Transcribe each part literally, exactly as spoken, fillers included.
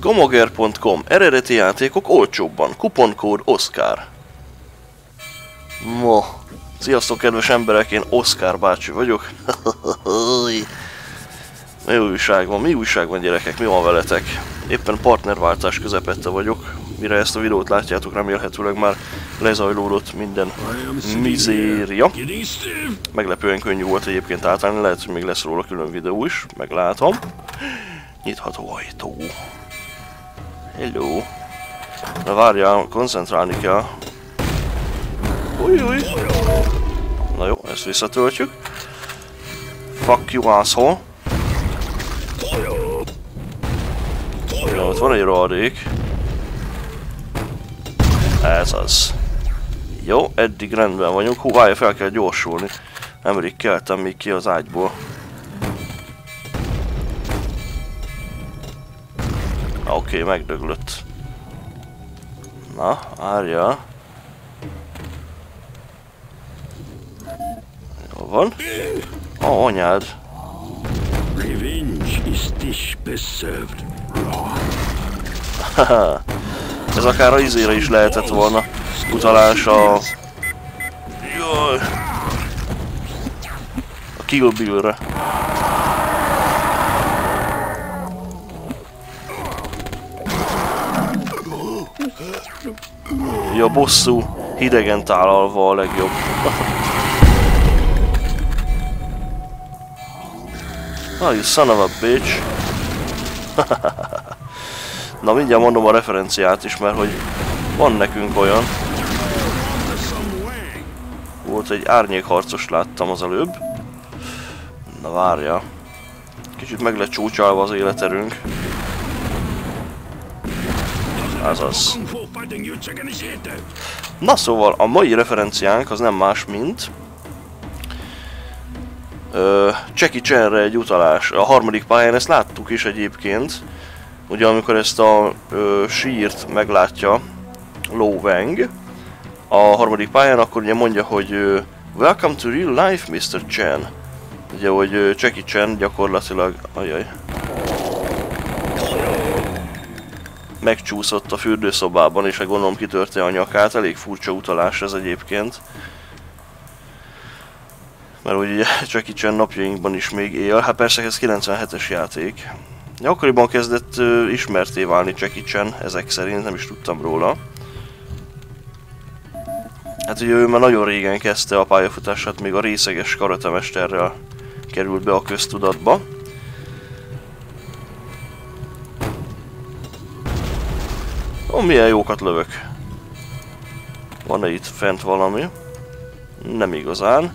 Gamager pont com. Eredeti játékok olcsóbban. Kuponkód Oszkár. Ma. Sziasztok, kedves emberek! Én Oszkár bácsi vagyok. Mi újság van? Mi újság van, gyerekek? Mi van veletek? Éppen partnerváltás közepette vagyok. Mire ezt a videót látjátok, remélhetőleg már lezajlódott minden mizéria. Meglepően könnyű volt egyébként átállni, lehet, hogy még lesz róla külön videó is, meglátom. Nyitható ajtó. Hello. Na várjál, koncentrálni kell. Ujjjj. Na jó, ezt visszatöltjük. Fuck you, asshole. Na, ott van egy radék. Ez az. Jó, eddig rendben vagyunk. Hú, várja, fel kell gyorsulni. Nemrég keltem még ki az ágyból. Oké, okay, megdöglött. Na, várja. Jó van. Ó, oh, anyád. Revenge is dich beserved. Ez akár a izére is lehetett volna utalás a... Jaj. A Kill Bill-re. Ja, bosszú hidegen tálalva a legjobb. Ah, you son of a bitch. Na, mindjárt mondom a referenciát is, mert hogy van nekünk olyan. Volt egy árnyékharcost láttam az előbb. Na várja. Kicsit meg lett csúcsálva az életerünk. Azaz. Na szóval, a mai referenciánk az nem más, mint... Ö, Jackie Chanre egy utalás. A harmadik pályán ezt láttuk is egyébként. Ugye amikor ezt a ö, sírt meglátja Lo Wang a harmadik pályán, akkor ugye mondja, hogy ö, Welcome to real life, mister Chan. Ugye, hogy ö, Jackie Chan gyakorlatilag... Ajaj. Megcsúszott a fürdőszobában, és gondolom kitörte a nyakát. Elég furcsa utalás ez egyébként. Mert ugye Jackie Chan napjainkban is még él. Hát persze ez kilencvenhetes játék. Ja, akkoriban kezdett uh, ismerté válni Jackie Chan, ezek szerint nem is tudtam róla. Hát ugye ő már nagyon régen kezdte a pályafutását, még a részeges karatemesterrel került be a köztudatba. Ó, milyen jókat lövök. Van-e itt fent valami? Nem igazán.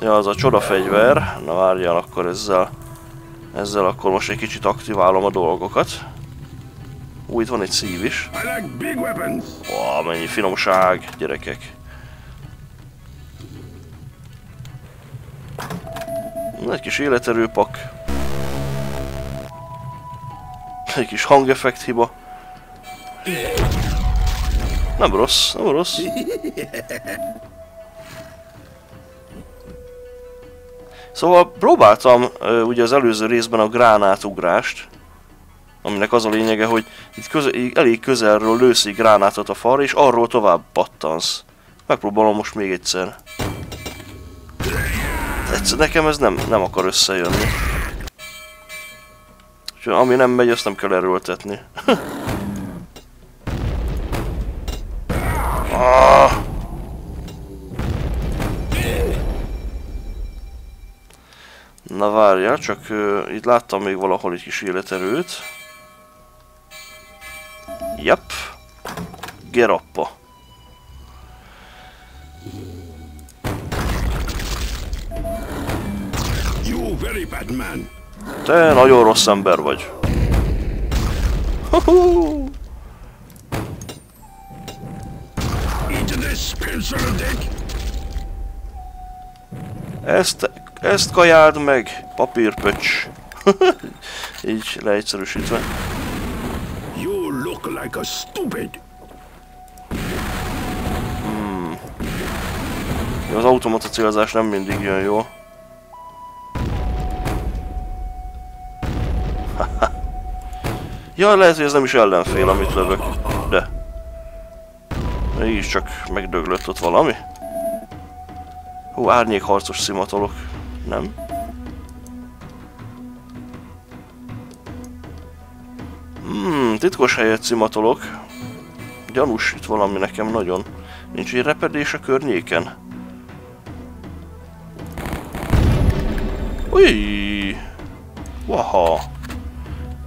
Ja, az a csodafegyver. Na várjál, akkor ezzel... Ezzel akkor most egy kicsit aktiválom a dolgokat. Új, itt van egy szív is. Ó, mennyi finomság, gyerekek. Egy kis életerőpak. Egy kis hangeffekt hiba. Nem rossz, nem rossz. Szóval próbáltam uh, ugye az előző részben a gránátugrást, aminek az a lényege, hogy itt köze elég közelről lőszi gránátot a falra, és arról tovább pattansz. Megpróbálom most még egyszer. Egyszer nekem ez nem, nem akar összejönni. Úgyhogy ami nem megy, azt nem kell erőltetni. Ah! Na várjál, csak uh, itt láttam még valahol egy kis életerőt. Jep. Gerappa. Te nagyon rossz ember vagy. Ho-ho! Ezt... Ezt kajáld meg, papírpöcs. Így leegyszerűsítve. You look like a stupid. Hmm. Az automata célzás nem mindig jön jó. Ja, lehet, hogy ez nem is ellenfél, amit lövök, de... Mégis csak megdöglött ott valami. Hú, árnyékharcos szimatolok. Nem? Hmm, titkos helyet szimatolok. Gyanús itt valami nekem nagyon. Nincs egy repedés a környéken. Ujjjj! Waha!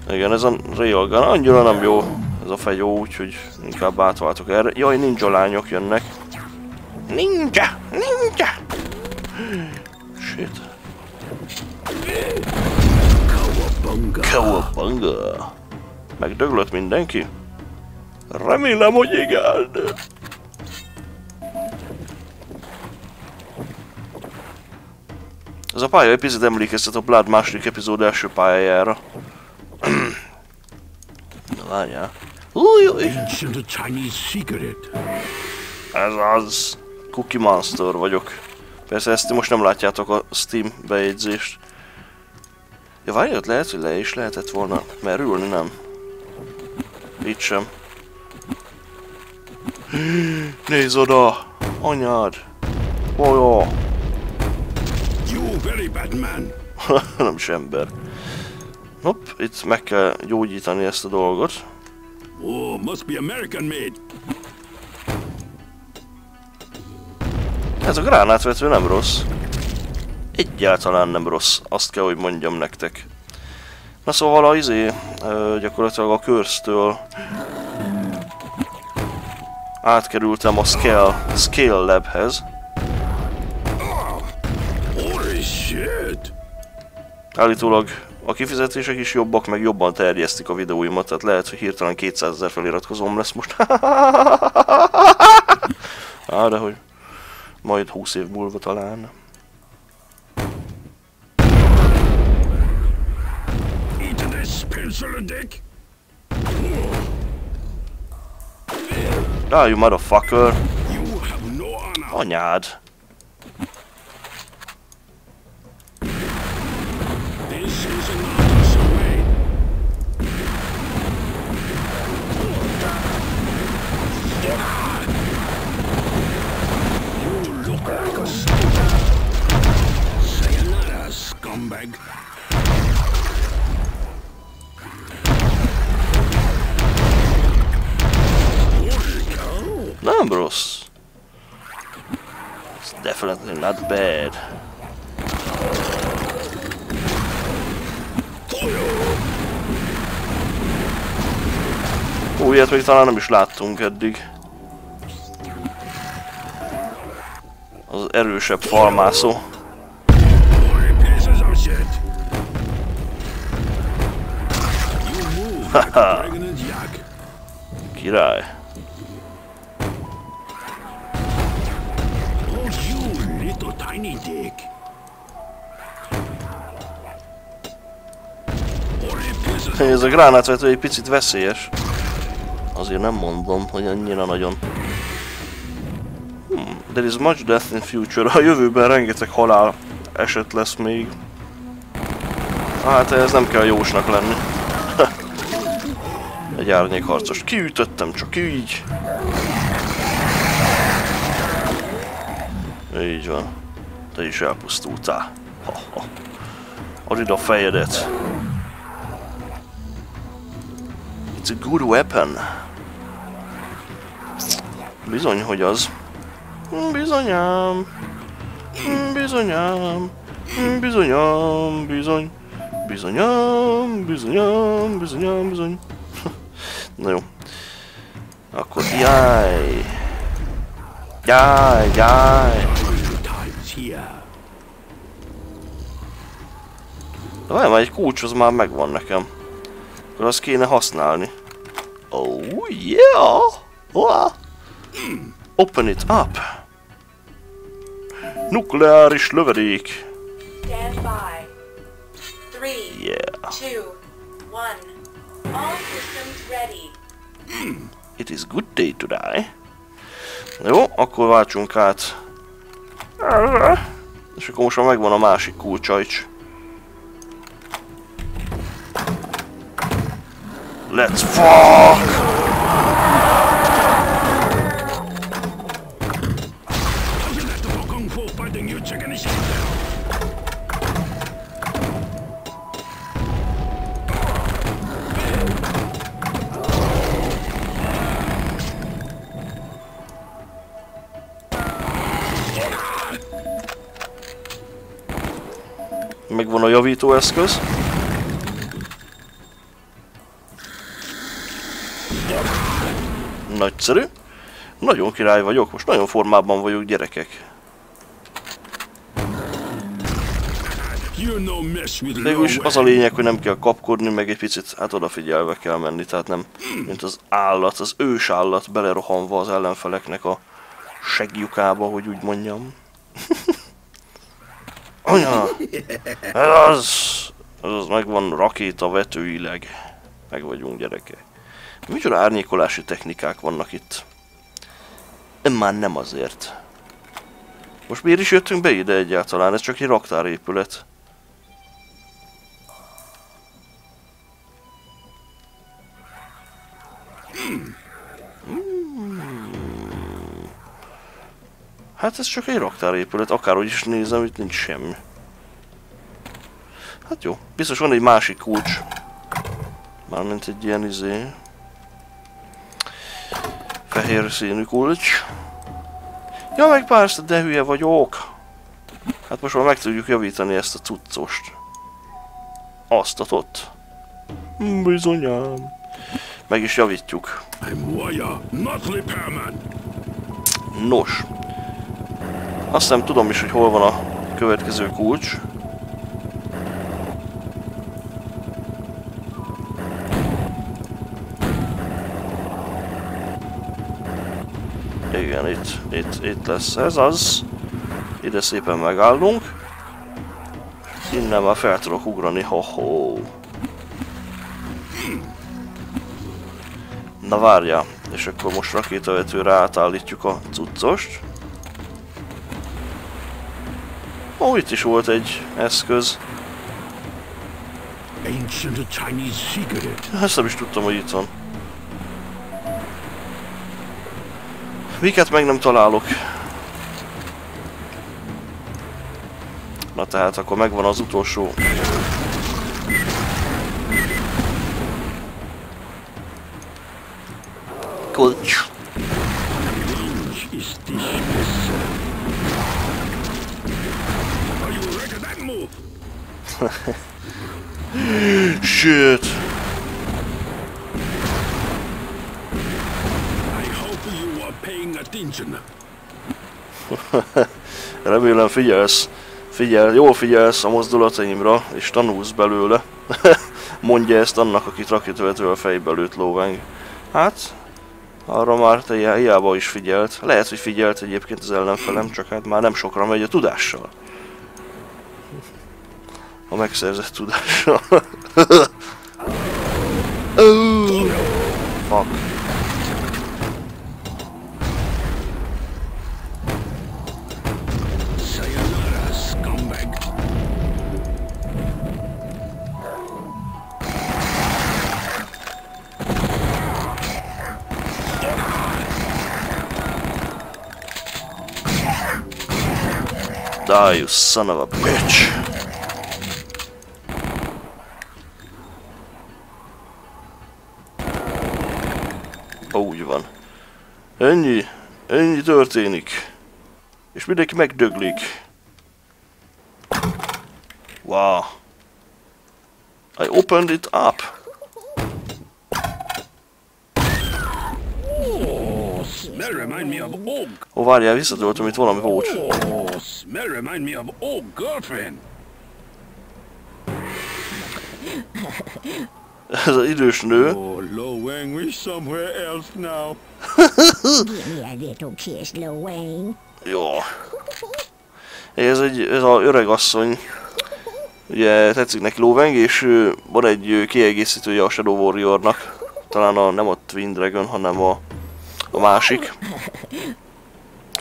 Igen, ez a railgun annyira nem jó. Ez a fegyó, úgyhogy inkább átváltok erre. Jaj, ninja lányok jönnek. Ninja! Ninja! Shit. Kawabanga! Kawabanga! Megdöglött mindenki? Remélem, hogy igen! Ez a pálya egy picit emlékeztet a Blood második epizód első pályájára. Na várjál. Ez az... Cookie Monster vagyok. Persze ezt most nem látjátok a Steam bejegyzést. Ja, várj, ott lehet, hogy le is lehetett volna merülni, nem? Itt sem. Nézd oda! Anyád! Olyan! Nem is ember. Hopp, itt meg kell gyógyítani ezt a dolgot. Oh, must be American made. Ez a gránátvető nem rossz. Egyáltalán nem rossz, azt kell, hogy mondjam nektek. Na szóval a izé, gyakorlatilag a körztől átkerültem a Scale, Scale Labhez. Állítólag a kifizetések is jobbak, meg jobban terjesztik a videóimat, tehát lehet, hogy hirtelen kétszázezer feliratkozóm lesz most. Á, de hogy majd húsz év múlva talán. Ah, you motherfucker! Anyád! Nem rossz. It's definitely not bad. Ó, ilyet még talán nem is láttunk eddig. Az erősebb falmászó. Haha! Király! Ez a gránátvető egy picit veszélyes. Azért nem mondom, hogy annyira nagyon. Hmm, there is much death in future. A jövőben rengeteg halál eset lesz még. Hát ez nem kell jósnak lenni. Egy árnyékharcost kiütöttem, csak így. Így van. Te is elpusztultál. Ha, ha. Add ide a fejedet. It's a good weapon. Bizony, hogy az. Bizonyám. Bizonyám. Bizonyám. Bizony. Bizonyám. Bizonyám. Bizonyám. Bizony. Na jó. Akkor jaj. Jaj, jaj. De várj, már egy kulcs az már megvan nekem. Akkor azt kéne használni. Oh yeah! Oh. Open it up! Nukleáris lövedék! Yeah! It is good day to die. Jó, akkor váltsunk át. És akkor most már megvan a másik kulcsajcs. Let's fuck! Megvan a javítóeszköz. Nagyszerű. Nagyon király vagyok, most nagyon formában vagyok, gyerekek. Végülis az a lényeg, hogy nem kell kapkodni, meg egy picit hát odafigyelve kell menni, tehát nem, mint az állat, az ős állat belerohanva az ellenfeleknek a segjukába, hogy úgy mondjam. Anya! Ez az megvan rakéta vetőileg. Meg vagyunk, gyerekek. Micsoda árnyékolási technikák vannak itt? Nem, már nem azért. Most miért is jöttünk be ide egyáltalán? Ez csak egy raktárépület. Hát ez csak egy raktárépület, akárhogy is nézem, itt nincs semmi. Hát jó, biztos van egy másik kulcs. Mármint egy ilyen izé... fehér színű kulcs. Ja, meg persze, de hülye vagyok! Hát most már meg tudjuk javítani ezt a cuccost. Azt a tot. Bizonyám. Meg is javítjuk. Nos. Azt nem tudom is, hogy hol van a következő kulcs. Igen, itt, itt, itt lesz ez az. Ide szépen megállunk. Innen már fel tudok ugrani, ho-ho. Na várjál, és akkor most rakétavetőre átállítjuk a cuccost. Ó, oh, itt is volt egy eszköz. Ezt nem is tudtam, hogy itt van. Miket meg nem találok. Na tehát akkor megvan az utolsó. Kulcs. Shit. Remélem figyelsz, figyel, jól figyelsz a mozdulataimra, és tanulsz belőle. Mondja ezt annak, akit rakétavetővel fejbe lőtt Lo Wang. Hát, arra már te hiába is figyelt. Lehet, hogy figyelt egyébként az ellenfelem, csak hát már nem sokra megy a tudással. A megszerzett tudással. Oh, fuck. Die, you son of a bitch. Úgy van. Ennyi, ennyi történik. És mindenki megdöglik. Wow. I opened it up. Ó, várjál, visszatöltöm, itt valami volt. Ez az idős nő. Jó. Ez egy, ez az öreg asszony. Ugye tetszik neki Lo Wang, és van egy kiegészítője a Shadow Warriornak. Talán a, nem a Twin Dragon, hanem a, a másik.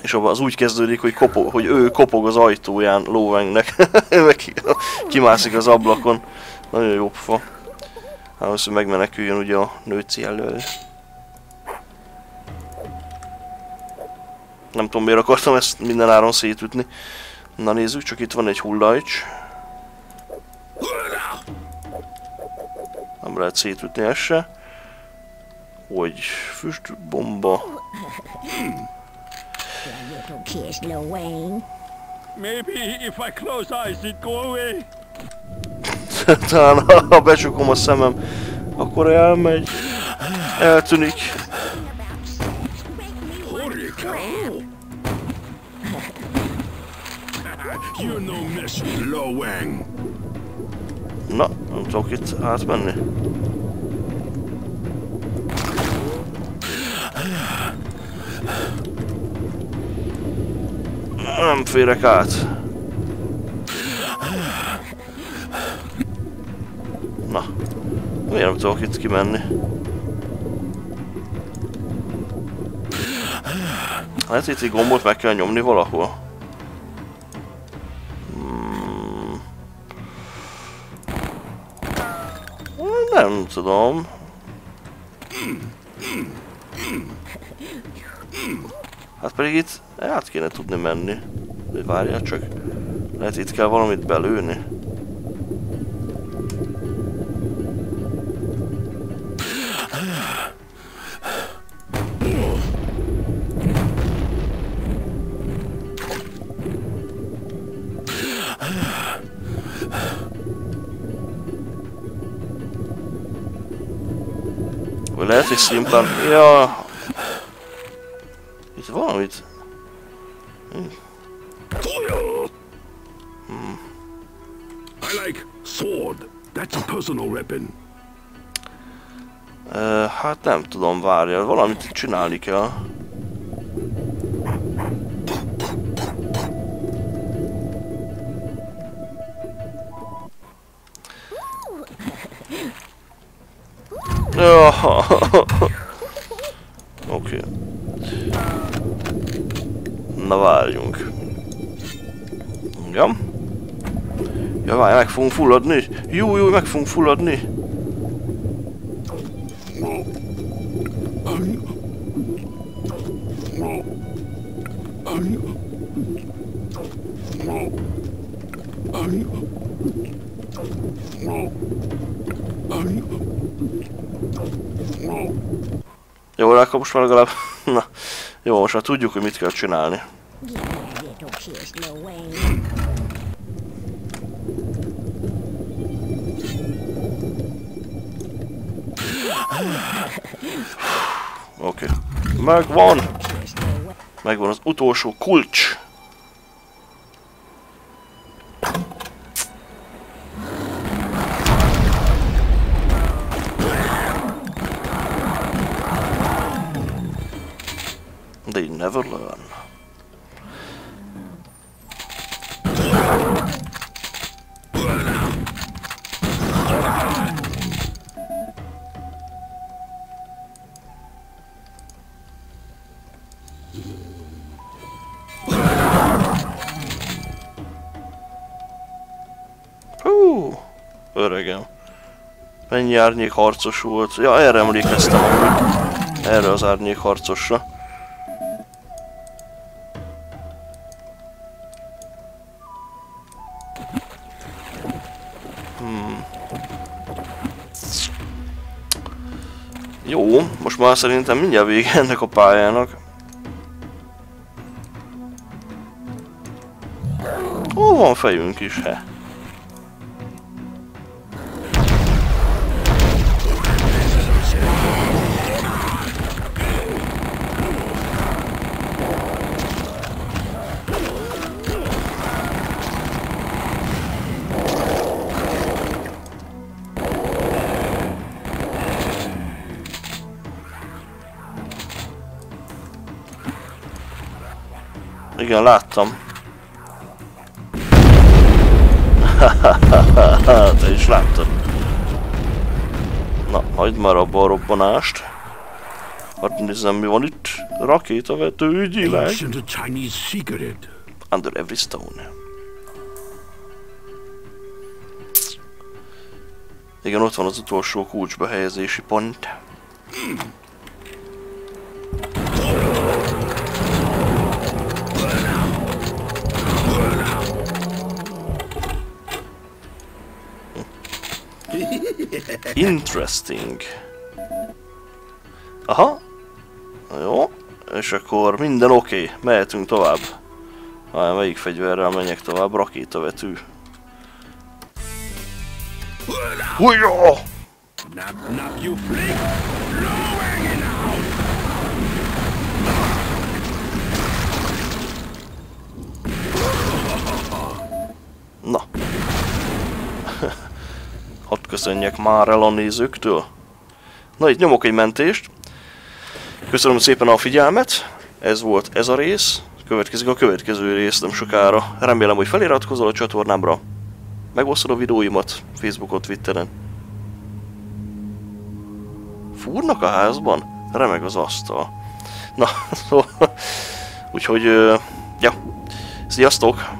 És az úgy kezdődik, hogy, kopog, hogy ő kopog az ajtóján Lo Wangnek. Kimászik az ablakon. Nagyon jó pofa. Ahhoz, hogy megmeneküljön ugye a nőci elől. Nem tudom, miért akartam ezt minden áron szétütni. Na nézzük, csak itt van egy hullajcs. Nem lehet szétütni ezt se. Hogy füstbomba. Talán ha becsukom a szemem, akkor elmegy, eltűnik. Na, nem tudok itt átmenni. Nem férek át. Na, miért nem tudok itt kimenni? Hát itt egy gombot meg kell nyomni valahol. Hmm. Nem tudom. Hát pedig itt át kéne tudni menni. De várjál csak. Lehet itt kell valamit belőni. Vagy lehet, hogy szimplán... Ja. Itt valamit... Hmm. I like sword. That's a personal weapon. Uh, hát nem tudom, várjál, valamit csinálni kell. Oké. Okay. Na várjunk. Igen. Ja, várj, meg fogunk fulladni. Jó, jó, meg fogunk fulladni. Jó, akkor most már legalább... Na, jó, most már tudjuk, hogy mit kell csinálni. Oké, okay. Megvan! Megvan az utolsó kulcs! They never learn. Hú, öregem. Mennyi árnyék harcos volt? Ja, erre emlékeztem amúgy. Erre az árnyék harcosra. Jó, most már szerintem mindjárt vége ennek a pályának. Ó, van fejünk is, he. Igen, láttam. Te is láttad. Na, hagyd már abba a robbanást. Hát nézzem, mi van itt. Rakétavető ügyileg. Under every stone. Igen, ott van az utolsó kulcsba helyezési pont. Interesting. Aha. Jó. És akkor minden oké. Okay. Mehetünk tovább. Már melyik fegyverrel menjek tovább? Rakétavető. Hújjó! Na. Hadd köszönjek már el a nézőktől. Na, itt nyomok egy mentést. Köszönöm szépen a figyelmet. Ez volt ez a rész. Következik a következő rész nem sokára. Remélem, hogy feliratkozol a csatornámra. Megosztod a videóimat Facebookon, Twitteren. Fúrnak a házban? Remeg az asztal. Na, szóval... Úgyhogy... Ja. Sziasztok!